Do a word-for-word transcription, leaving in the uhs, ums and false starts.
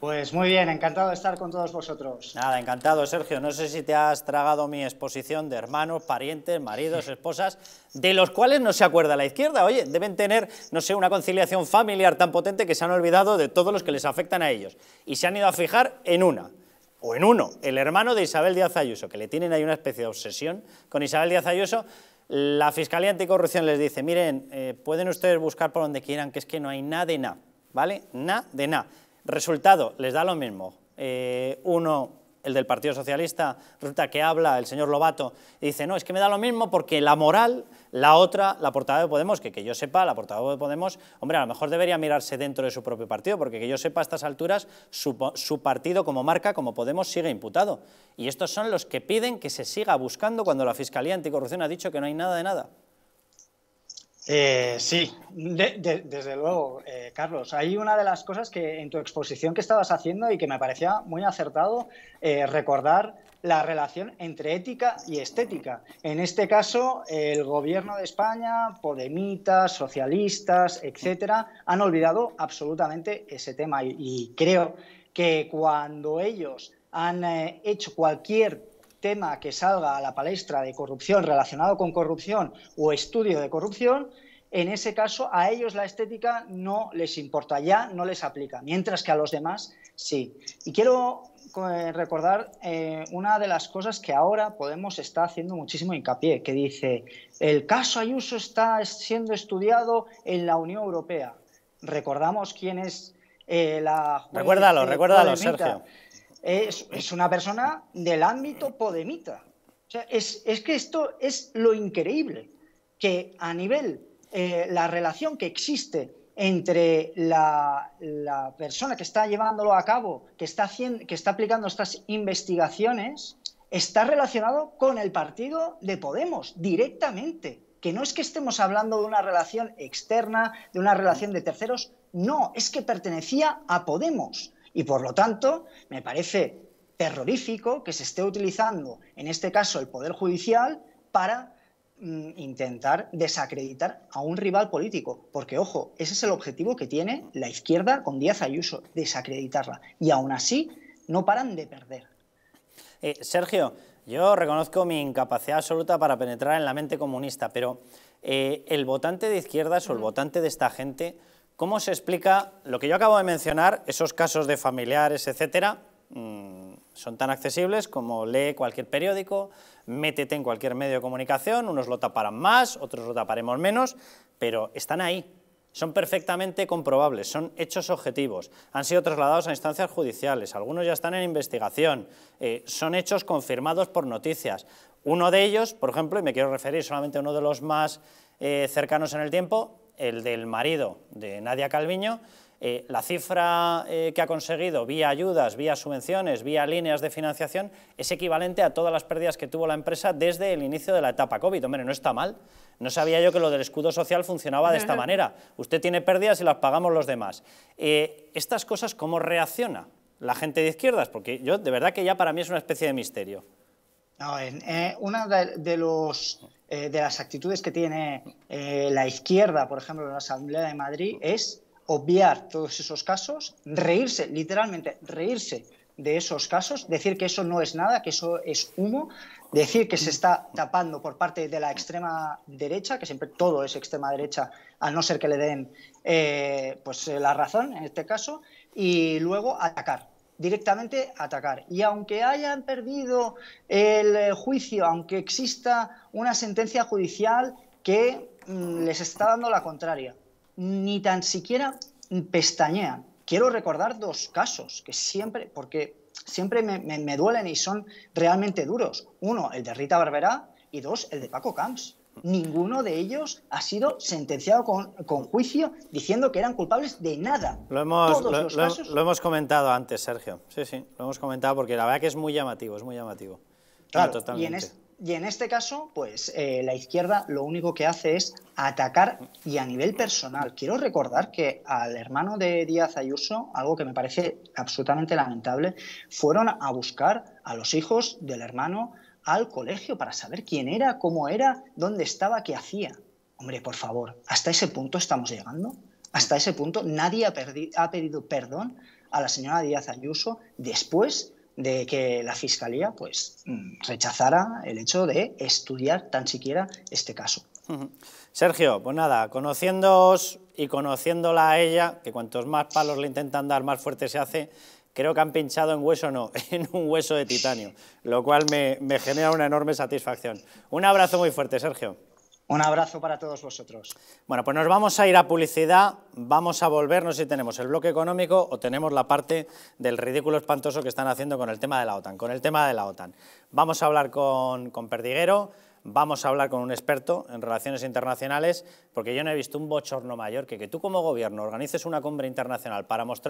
Pues muy bien, encantado de estar con todos vosotros. Nada, encantado, Sergio. No sé si te has tragado mi exposición de hermanos, parientes, maridos, esposas, de los cuales no se acuerda la izquierda. Oye, deben tener, no sé, una conciliación familiar tan potente que se han olvidado de todos los que les afectan a ellos. Y se han ido a fijar en una, o en uno, el hermano de Isabel Díaz Ayuso, que le tienen ahí una especie de obsesión con Isabel Díaz Ayuso. La Fiscalía Anticorrupción les dice, miren, eh, pueden ustedes buscar por donde quieran, que es que no hay nada de nada. ¿Vale? Nada de nada. Resultado, les da lo mismo. Eh, uno, el del Partido Socialista, resulta que habla el señor Lobato y dice, no, es que me da lo mismo porque la moral, la otra, la portavoz de Podemos, que que yo sepa, la portavoz de Podemos, hombre, a lo mejor debería mirarse dentro de su propio partido, porque que yo sepa a estas alturas su, su partido como marca, como Podemos, sigue imputado. Y estos son los que piden que se siga buscando cuando la Fiscalía Anticorrupción ha dicho que no hay nada de nada. Eh, sí, de, de, desde luego, eh, Carlos. Hay una de las cosas que en tu exposición que estabas haciendo y que me parecía muy acertado eh, recordar, la relación entre ética y estética. En este caso, el gobierno de España, podemitas, socialistas, etcétera, han olvidado absolutamente ese tema y, y creo que cuando ellos han eh, hecho cualquier tema que salga a la palestra de corrupción, relacionado con corrupción o estudio de corrupción, en ese caso a ellos la estética no les importa, ya no les aplica, mientras que a los demás sí. Y quiero eh, recordar eh, una de las cosas que ahora Podemos está haciendo muchísimo hincapié, que dice, el caso Ayuso está siendo estudiado en la Unión Europea. Recordamos quién es eh, la... Recuérdalo, recuérdalo, Sergio. Es, es una persona del ámbito podemita. O sea, es, es que esto es lo increíble, que a nivel, eh, la relación que existe entre la, la persona que está llevándolo a cabo, que está, haciendo, que está aplicando estas investigaciones, está relacionado con el partido de Podemos directamente. Que no es que estemos hablando de una relación externa, de una relación de terceros, no, es que pertenecía a Podemos. Y por lo tanto, me parece terrorífico que se esté utilizando, en este caso, el Poder Judicial para mm, intentar desacreditar a un rival político. Porque, ojo, ese es el objetivo que tiene la izquierda con Díaz Ayuso, desacreditarla. Y aún así, no paran de perder. Eh, Sergio, yo reconozco mi incapacidad absoluta para penetrar en la mente comunista, pero eh, el votante de izquierdas o el votante de esta gente... ¿Cómo se explica lo que yo acabo de mencionar, esos casos de familiares, etcétera? Mmm, son tan accesibles como lee cualquier periódico, métete en cualquier medio de comunicación, unos lo taparán más, otros lo taparemos menos, pero están ahí, son perfectamente comprobables, son hechos objetivos, han sido trasladados a instancias judiciales, algunos ya están en investigación, eh, son hechos confirmados por noticias. Uno de ellos, por ejemplo, y me quiero referir solamente a uno de los más eh, cercanos en el tiempo, el del marido de Nadia Calviño, eh, la cifra eh, que ha conseguido vía ayudas, vía subvenciones, vía líneas de financiación, es equivalente a todas las pérdidas que tuvo la empresa desde el inicio de la etapa COVID. Hombre, no está mal. No sabía yo que lo del escudo social funcionaba de esta manera. Usted tiene pérdidas y las pagamos los demás. Eh, ¿Estas cosas cómo reacciona la gente de izquierdas? Porque yo, de verdad que ya para mí es una especie de misterio. No, eh, una de, de, los, eh, de las actitudes que tiene eh, la izquierda, por ejemplo, en la Asamblea de Madrid, es obviar todos esos casos, reírse, literalmente reírse de esos casos, decir que eso no es nada, que eso es humo, decir que se está tapando por parte de la extrema derecha, que siempre todo es extrema derecha, a no ser que le den eh, pues, la razón en este caso, y luego atacar. Directamente atacar. Y aunque hayan perdido el juicio, aunque exista una sentencia judicial que mm, les está dando la contraria, ni tan siquiera pestañean. Quiero recordar dos casos que siempre, porque siempre me, me, me duelen y son realmente duros. Uno, el de Rita Barberá, y dos, el de Paco Camps. Ninguno de ellos ha sido sentenciado con, con juicio diciendo que eran culpables de nada. Lo hemos, lo, casos... lo, lo hemos comentado antes, Sergio. Sí, sí, lo hemos comentado porque la verdad que es muy llamativo, es muy llamativo. Claro, no, y, en es, y en este caso, pues eh, la izquierda lo único que hace es atacar y a nivel personal. Quiero recordar que al hermano de Díaz Ayuso, algo que me parece absolutamente lamentable, fueron a buscar a los hijos del hermano al colegio para saber quién era, cómo era, dónde estaba, qué hacía. Hombre, por favor, ¿hasta ese punto estamos llegando? Hasta ese punto nadie ha, ha pedido perdón a la señora Díaz Ayuso después de que la Fiscalía pues, rechazara el hecho de estudiar tan siquiera este caso. Sergio, pues nada, conociéndoos y conociéndola a ella, que cuantos más palos le intentan dar, más fuerte se hace, creo que han pinchado en hueso, no, en un hueso de titanio, lo cual me, me genera una enorme satisfacción. Un abrazo muy fuerte, Sergio. Un abrazo para todos vosotros. Bueno, pues nos vamos a ir a publicidad, vamos a volver, no sé si tenemos el bloque económico o tenemos la parte del ridículo espantoso que están haciendo con el tema de la OTAN. Con el tema de la OTAN. Vamos a hablar con, con Perdiguero, vamos a hablar con un experto en relaciones internacionales, porque yo no he visto un bochorno mayor que que tú como gobierno organices una cumbre internacional para mostrar